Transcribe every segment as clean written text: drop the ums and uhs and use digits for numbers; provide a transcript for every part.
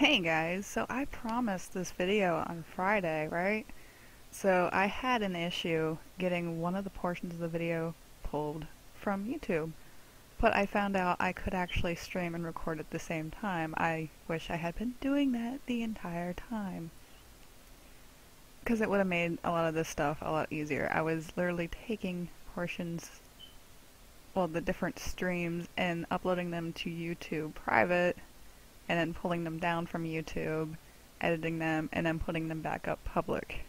Hey guys, so I promised this video on Friday, right? So I had an issue getting one of the portions of the video pulled from YouTube, but I found out I could actually stream and record at the same time. I wish I had been doing that the entire time, because it would have made a lot of this stuff a lot easier. I was literally taking portions, well, the different streams and uploading them to YouTube private, and then pulling them down from YouTube, editing them, and then putting them back up public.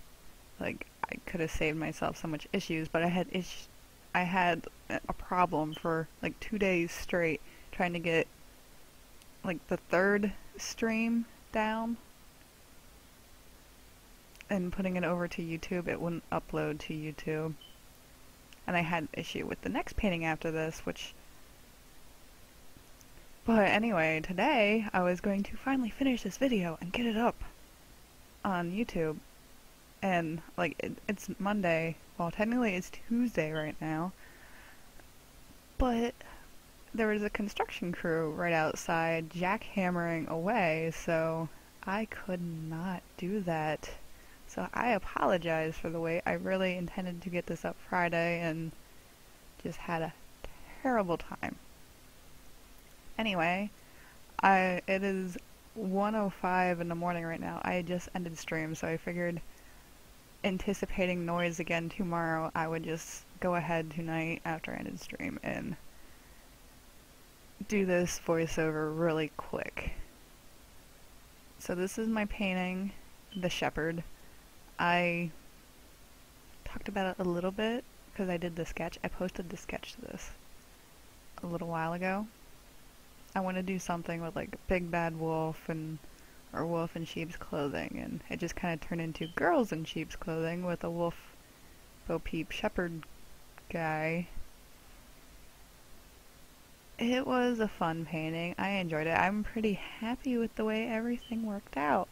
Like, I could have saved myself so much issues, but I had a problem for like 2 days straight trying to get like the third stream down and putting it over to YouTube. It wouldn't upload to YouTube. And I had an issue with the next painting after this, which... But anyway, today I was going to finally finish this video and get it up on YouTube. And, like, it's Monday. Well, technically it's Tuesday right now. But there was a construction crew right outside jackhammering away, so I could not do that. So I apologize for the wait. I really intended to get this up Friday and just had a terrible time. Anyway, it is 1:05 in the morning right now. I just ended stream, so I figured, anticipating noise again tomorrow, I would just go ahead tonight after I ended stream and do this voiceover really quick. So this is my painting, The Shepherd. I talked about it a little bit because I did the sketch. I posted the sketch to this a little while ago. I want to do something with like big bad wolf and or wolf in sheep's clothing, and it just kind of turned into girls in sheep's clothing with a wolf Bo Peep shepherd guy. It was a fun painting. I enjoyed it. I'm pretty happy with the way everything worked out,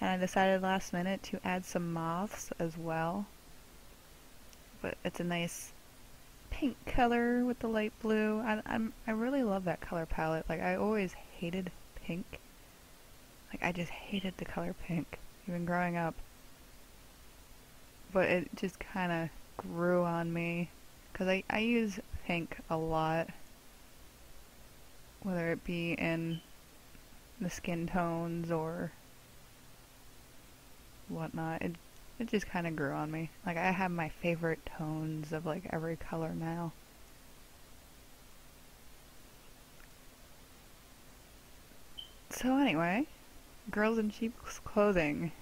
and I decided last minute to add some moths as well, but it's a nice pink color with the light blue. I really love that color palette. Like, I always hated pink. Like, I just hated the color pink, even growing up. But it just kind of grew on me, because I use pink a lot, whether it be in the skin tones or whatnot. It just kind of grew on me. Like, I have my favorite tones of like every color now. So anyway, girls in sheep's clothing.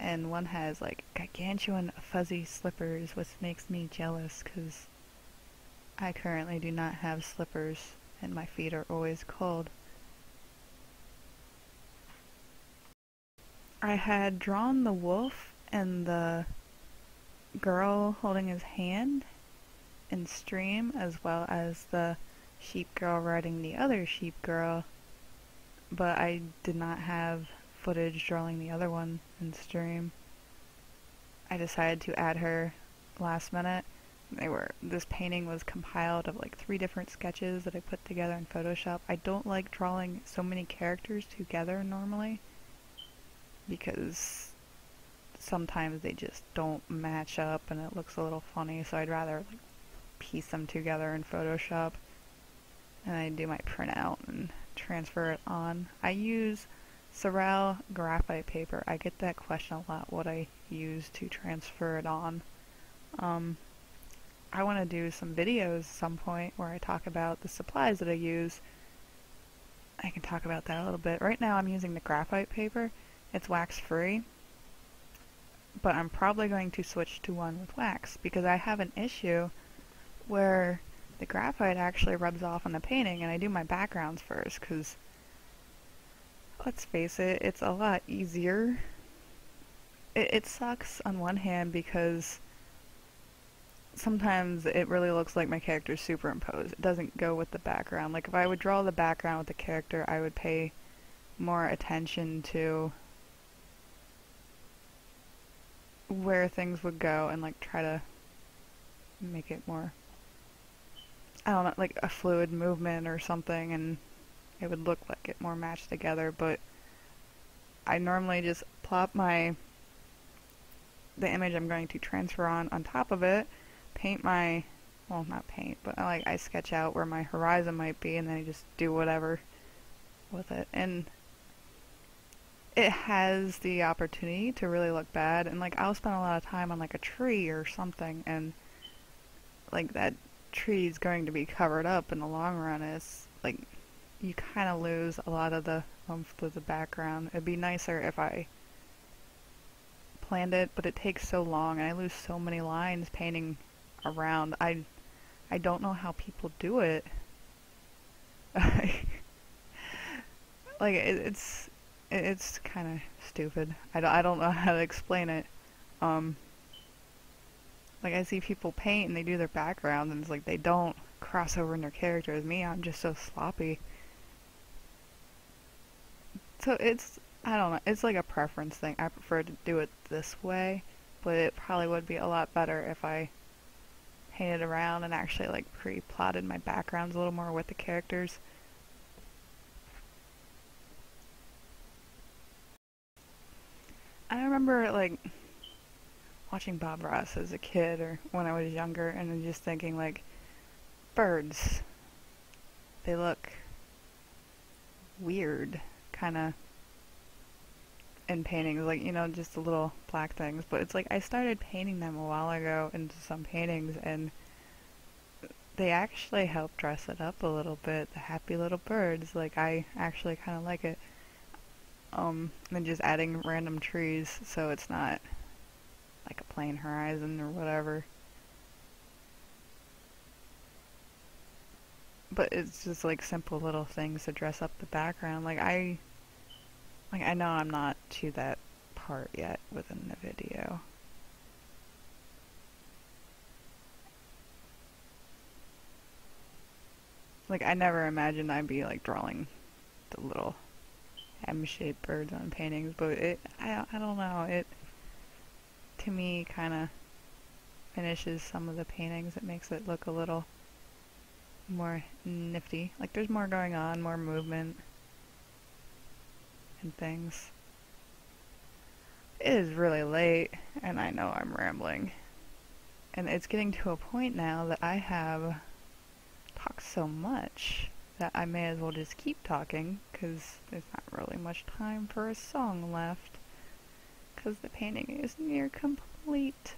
And one has like gargantuan fuzzy slippers, which makes me jealous because I currently do not have slippers and my feet are always cold. I had drawn the wolf and the girl holding his hand in stream, as well as the sheep girl riding the other sheep girl, but I did not have footage drawing the other one in stream. I decided to add her last minute. This painting was compiled of like 3 different sketches that I put together in Photoshop. I don't like drawing so many characters together normally, because sometimes they just don't match up and it looks a little funny, so I'd rather like piece them together in Photoshop, and I do my printout and transfer it on. I use Sorel graphite paper. I get that question a lot, what I use to transfer it on. I want to do some videos at some point where I talk about the supplies that I use. I can talk about that a little bit. Right now I'm using the graphite paper. It's wax free, but I'm probably going to switch to one with wax, because I have an issue where the graphite actually rubs off on the painting, and I do my backgrounds first because, let's face it, it's a lot easier. It sucks on one hand because sometimes it really looks like my character's superimposed. It doesn't go with the background. Like, if I would draw the background with the character, I would pay more attention to where things would go and like try to make it more, I don't know, like a fluid movement or something, and it would look like it more matched together, but I normally just plop the image I'm going to transfer on top of it, paint my, well, not paint, but I sketch out where my horizon might be, and then I just do whatever with it. And it has the opportunity to really look bad, and I'll spend a lot of time on a tree or something, and that tree's going to be covered up in the long run. It's you kind of lose a lot of the oomph of the background. It'd be nicer if I planned it, but it takes so long, and I lose so many lines painting around. I don't know how people do it. It's kind of stupid. I don't know how to explain it. I see people paint and they do their background, and it's they don't cross over in their characters. Me, I'm just so sloppy. So it's, I don't know, it's a preference thing. I prefer to do it this way, but it probably would be a lot better if I painted around and actually pre-plotted my backgrounds a little more with the characters. I remember watching Bob Ross as a kid or when I was younger, and just thinking birds, they look weird kinda in paintings, just the little black things. But it's I started painting them a while ago into some paintings, and they actually help dress it up a little bit, the happy little birds. I actually kinda like it. And just adding random trees so it's not a plain horizon or whatever. But it's just simple little things to dress up the background. I know I'm not to that part yet within the video. I never imagined I'd be drawing the little M-shaped birds on paintings, but I don't know, it to me kind of finishes some of the paintings. It makes it look a little more nifty. There's more going on, more movement and things. It is really late, and I know I'm rambling, and it's getting to a point now that I have talked so much that I may as well just keep talking, because there's not really much time for a song left, because the painting is near complete.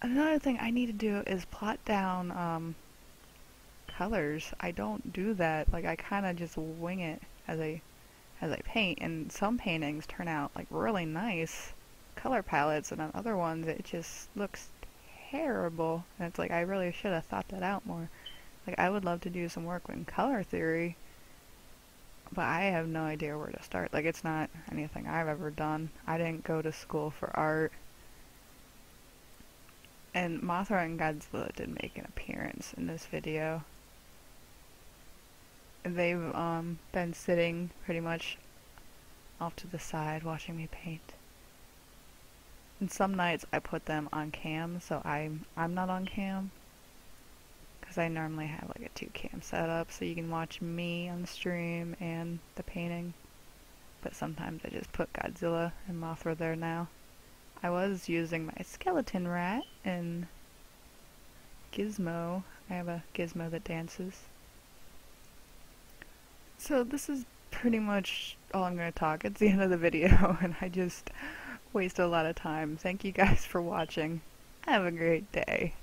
Another thing I need to do is plot down colors. I don't do that. I kind of just wing it as I paint, and some paintings turn out really nice color palettes, and on other ones it just looks terrible, and it's I really should have thought that out more. I would love to do some work in color theory, but I have no idea where to start. It's not anything I've ever done. I didn't go to school for art. And Mothra and Godzilla did make an appearance in this video. They've been sitting pretty much off to the side watching me paint. And some nights I put them on cam, so I'm not on cam, because I normally have a 2-cam setup, so you can watch me on the stream and the painting. But sometimes I just put Godzilla and Mothra there now. I was using my skeleton rat and Gizmo. I have a Gizmo that dances. So this is pretty much all I'm going to talk. It's the end of the video, and I just wasted a lot of time. Thank you guys for watching. Have a great day.